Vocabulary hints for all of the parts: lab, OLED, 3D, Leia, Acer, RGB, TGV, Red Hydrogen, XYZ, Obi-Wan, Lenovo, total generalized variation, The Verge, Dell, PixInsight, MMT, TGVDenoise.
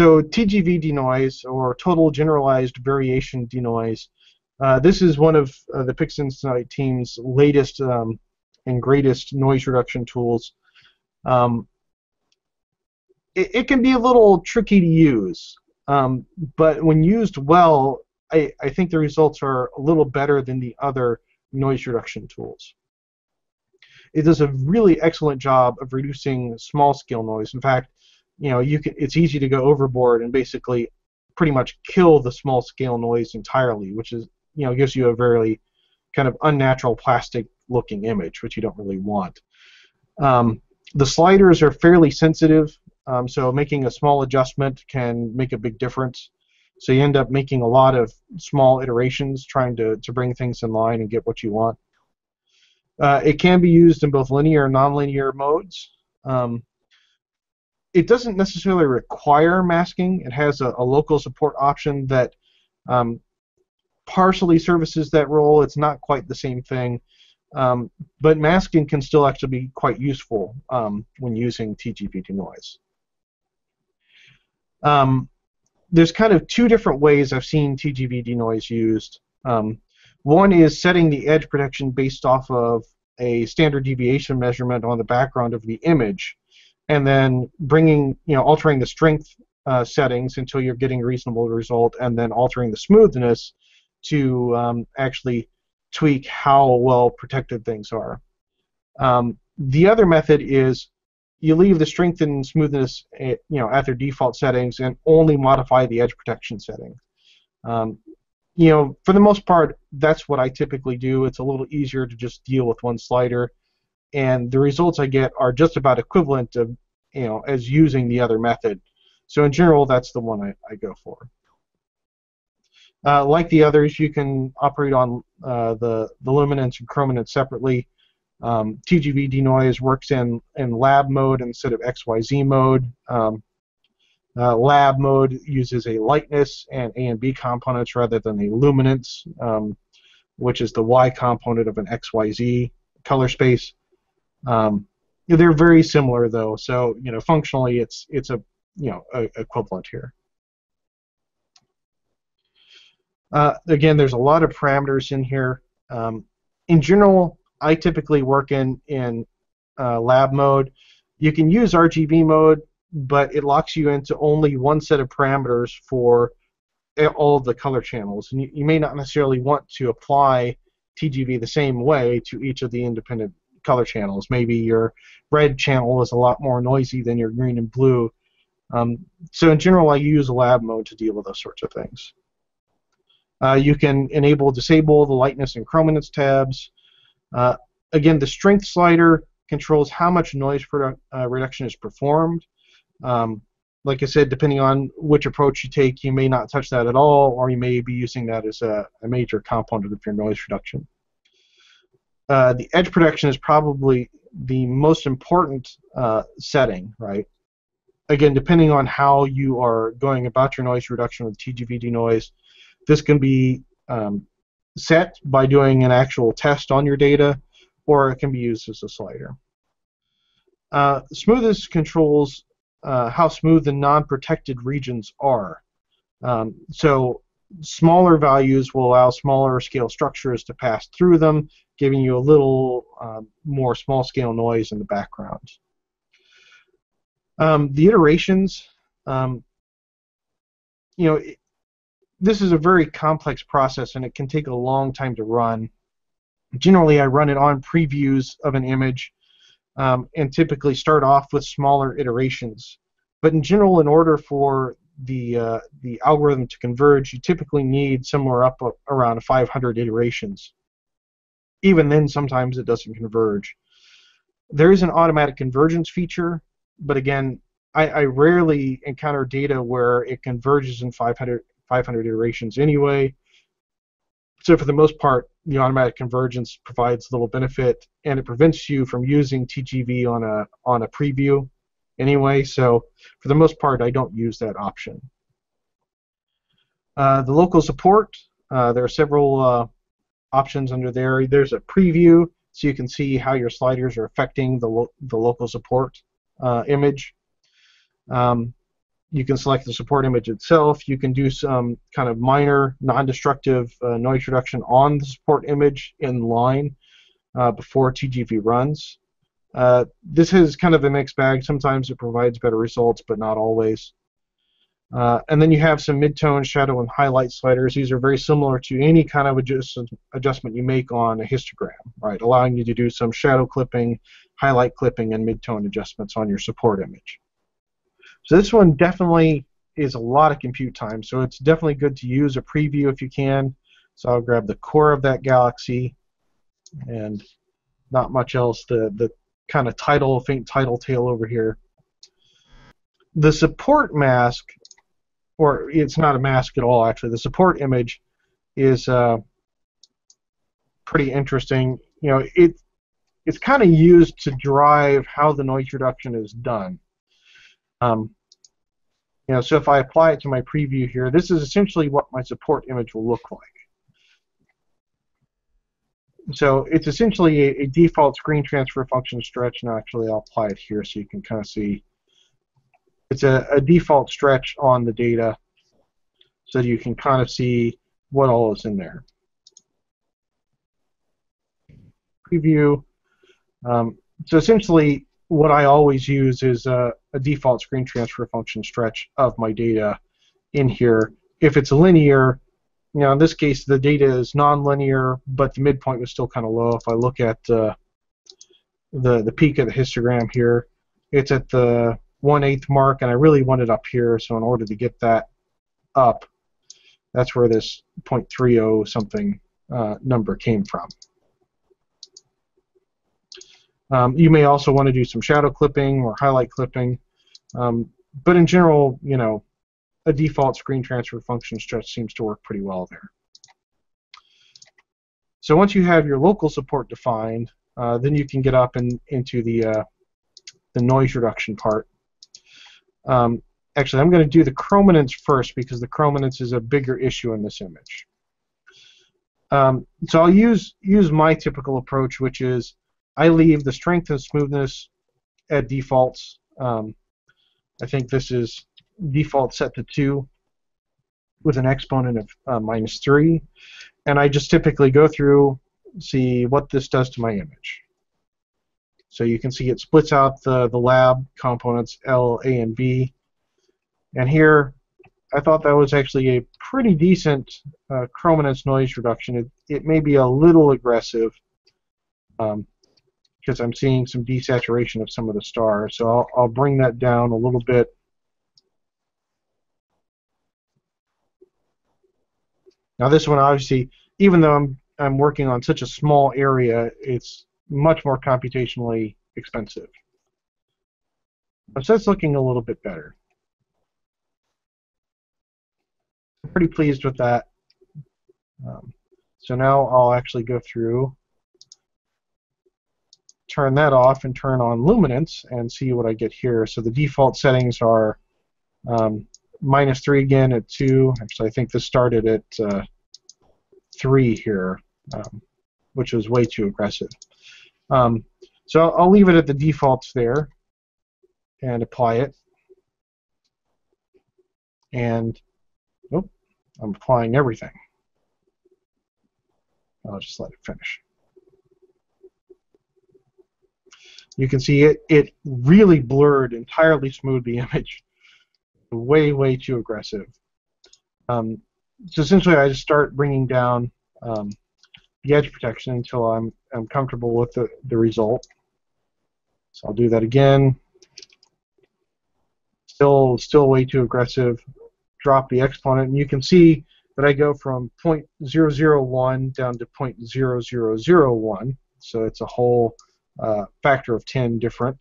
So TGV denoise, or total generalized variation denoise, this is one of the PixInsight team's latest and greatest noise reduction tools. It can be a little tricky to use, but when used well, I think the results are a little better than the other noise reduction tools. It does a really excellent job of reducing small-scale noise. In fact, you know, it's easy to go overboard and basically pretty much kill the small-scale noise entirely, which is, you know, gives you a very kind of unnatural plastic-looking image, which you don't really want. The sliders are fairly sensitive, so making a small adjustment can make a big difference. So you end up making a lot of small iterations trying to bring things in line and get what you want. It can be used in both linear and nonlinear modes. It doesn't necessarily require masking. It has a local support option that partially services that role. It's not quite the same thing, but masking can still actually be quite useful when using TGVDenoise. There's kind of two different ways I've seen TGVDenoise used. One is setting the edge protection based off of a standard deviation measurement on the background of the image, and then bringing, you know, altering the strength settings until you're getting a reasonable result, and then altering the smoothness to actually tweak how well protected things are. The other method is you leave the strength and smoothness at, you know, at their default settings and only modify the edge protection setting. You know, for the most part, that's what I typically do. It's a little easier to just deal with one slider, and the results I get are just about equivalent to, you know, as using the other method. So in general, that's the one I go for. Like the others, you can operate on the luminance and chrominance separately. TGVDenoise works in lab mode instead of XYZ mode. Lab mode uses a lightness and A and B components rather than a luminance, which is the Y component of an XYZ color space. They're very similar, though, so, you know, functionally it's a, you know, equivalent here. Again, there's a lot of parameters in here. In general, I typically work in lab mode. You can use RGB mode, but it locks you into only one set of parameters for all of the color channels. And you may not necessarily want to apply TGV the same way to each of the independent color channels. Maybe your red channel is a lot more noisy than your green and blue. So in general, I use lab mode to deal with those sorts of things. You can enable, disable the lightness and chrominance tabs. Again, the strength slider controls how much noise reduction is performed. Like I said, depending on which approach you take, you may not touch that at all, or you may be using that as a major component of your noise reduction. The edge protection is probably the most important setting, right? Again, depending on how you are going about your noise reduction with TGVDenoise, this can be set by doing an actual test on your data, or it can be used as a slider. Smoothness controls how smooth the non-protected regions are. So smaller values will allow smaller scale structures to pass through them, giving you a little more small scale noise in the background. The iterations, you know, this is a very complex process, and it can take a long time to run. Generally, I run it on previews of an image, and typically start off with smaller iterations. But in general, in order for the algorithm to converge, you typically need somewhere up around 500 iterations. Even then, sometimes it doesn't converge. There is an automatic convergence feature, but again, I rarely encounter data where it converges in 500 iterations anyway. So for the most part, the automatic convergence provides little benefit, and it prevents you from using TGV on a preview anyway. So for the most part, I don't use that option. The local support, there are several options under there. There's a preview, so you can see how your sliders are affecting the local support image. You can select the support image itself. You can do some kind of minor non-destructive noise reduction on the support image in line before TGV runs. This is kind of a mixed bag. Sometimes it provides better results, but not always. And then you have some mid-tone, shadow, and highlight sliders. These are very similar to any kind of adjustment you make on a histogram, right? Allowing you to do some shadow clipping, highlight clipping, and mid-tone adjustments on your support image. So this one definitely is a lot of compute time, so it's definitely good to use a preview if you can. So I'll grab the core of that galaxy and not much else. The kind of faint tidal tail over here. The support mask, or it's not a mask at all actually, the support image is pretty interesting. You know, it's kind of used to drive how the noise reduction is done. You know, so if I apply it to my preview here, this is essentially what my support image will look like. So it's essentially a default screen transfer function stretch, and actually I'll apply it here so you can kind of see. It's a default stretch on the data so you can kind of see what all is in there. Preview. So essentially what I always use is a default screen transfer function stretch of my data in here. If it's linear, you know, in this case the data is non-linear, but the midpoint was still kind of low. If I look at the peak of the histogram here, it's at the 1/8 mark, and I really want it up here, so in order to get that up, that's where this 0.30 something number came from. You may also want to do some shadow clipping or highlight clipping, but in general, you know, a default screen transfer function stretch seems to work pretty well there. So once you have your local support defined, then you can get up into the noise reduction part. Actually, I'm going to do the chrominance first because the chrominance is a bigger issue in this image. So I'll use my typical approach, which is I leave the strength and smoothness at defaults. I think this is default set to 2 with an exponent of -3, and I just typically go through, see what this does to my image. So you can see it splits out the lab components L, A, and B. And here, I thought that was actually a pretty decent chrominance noise reduction. It may be a little aggressive, because I'm seeing some desaturation of some of the stars. So I'll bring that down a little bit. Now this one, obviously, even though I'm working on such a small area, it's much more computationally expensive. So that's looking a little bit better. I'm pretty pleased with that. So now I'll actually go through, turn that off and turn on luminance and see what I get here. So the default settings are -3 again at 2. Actually, I think this started at 3 here, which was way too aggressive. So I'll leave it at the defaults there and apply it. And I'm applying everything. I'll just let it finish. You can see it really blurred, entirely smoothed the image. Way, way too aggressive. So essentially I just start bringing down the edge protection until I'm comfortable with the result. So I'll do that again. Still way too aggressive. Drop the exponent, and you can see that I go from 0.001 down to 0.0001. So it's a whole factor of 10 different.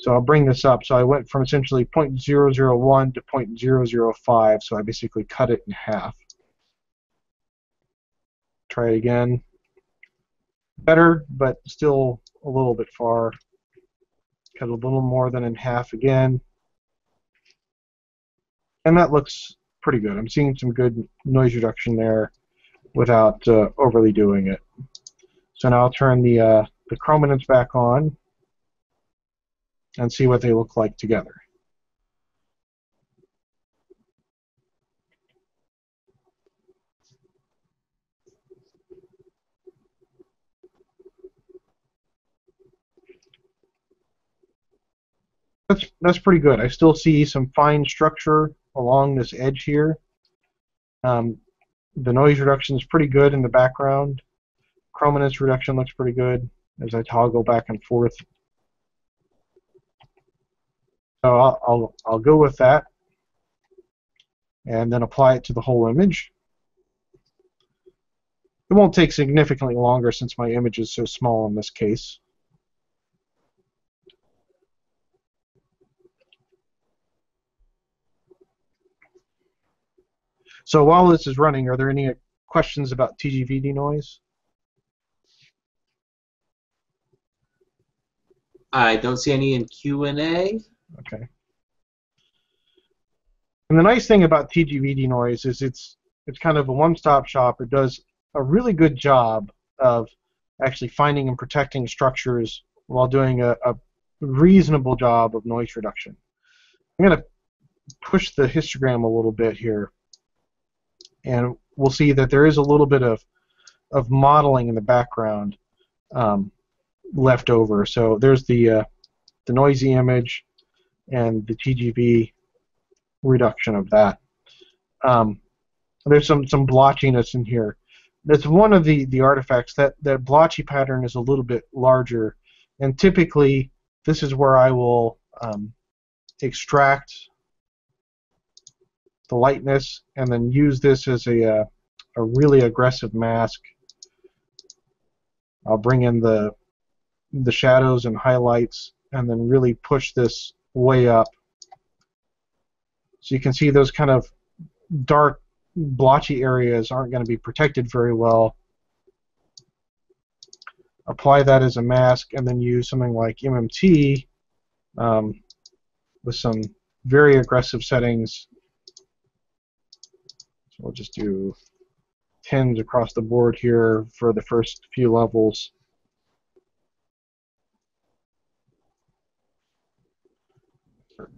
So I'll bring this up. So I went from essentially 0.001 to 0.005. So I basically cut it in half. Try it again. Better, but still a little bit far. Cut a little more than in half again. And that looks pretty good. I'm seeing some good noise reduction there without overly doing it. So now I'll turn the chrominance back on and see what they look like together. That's pretty good. I still see some fine structure along this edge here. The noise reduction is pretty good in the background. Chrominance reduction looks pretty good as I toggle back and forth. So I'll go with that and then apply it to the whole image. It won't take significantly longer since my image is so small in this case. So while this is running, are there any questions about TGVDenoise? I don't see any in Q&A. Okay. And the nice thing about TGVDenoise is it's kind of a one-stop shop. It does a really good job of actually finding and protecting structures while doing a reasonable job of noise reduction. I'm going to push the histogram a little bit here. And we'll see that there is a little bit of modeling in the background left over. So there's the noisy image and the TGV reduction of that. There's some blotchiness in here. That's one of the artifacts. That blotchy pattern is a little bit larger. And typically, this is where I will extract the lightness, and then use this as a really aggressive mask. I'll bring in the shadows and highlights, and then really push this way up. So you can see those kind of dark, blotchy areas aren't going to be protected very well. Apply that as a mask, and then use something like MMT with some very aggressive settings. We'll just do 10s across the board here for the first few levels.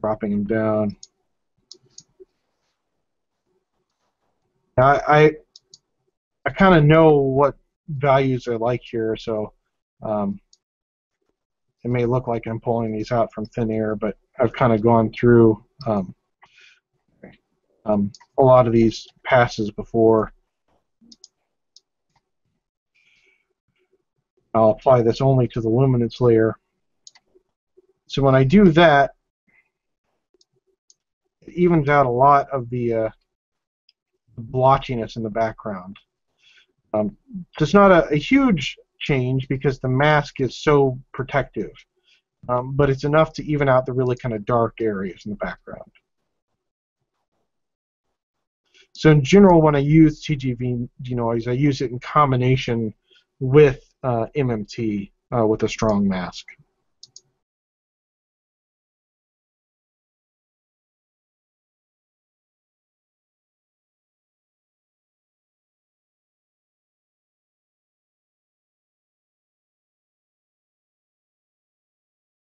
Dropping them down. Now, I kind of know what values I like here, so it may look like I'm pulling these out from thin air, but I've kind of gone through a lot of these passes before. I'll apply this only to the luminance layer. So when I do that, it evens out a lot of the blotchiness in the background. It's not a huge change because the mask is so protective, but it's enough to even out the really kind of dark areas in the background. So in general, when I use TGVDenoise, I use it in combination with MMT with a strong mask.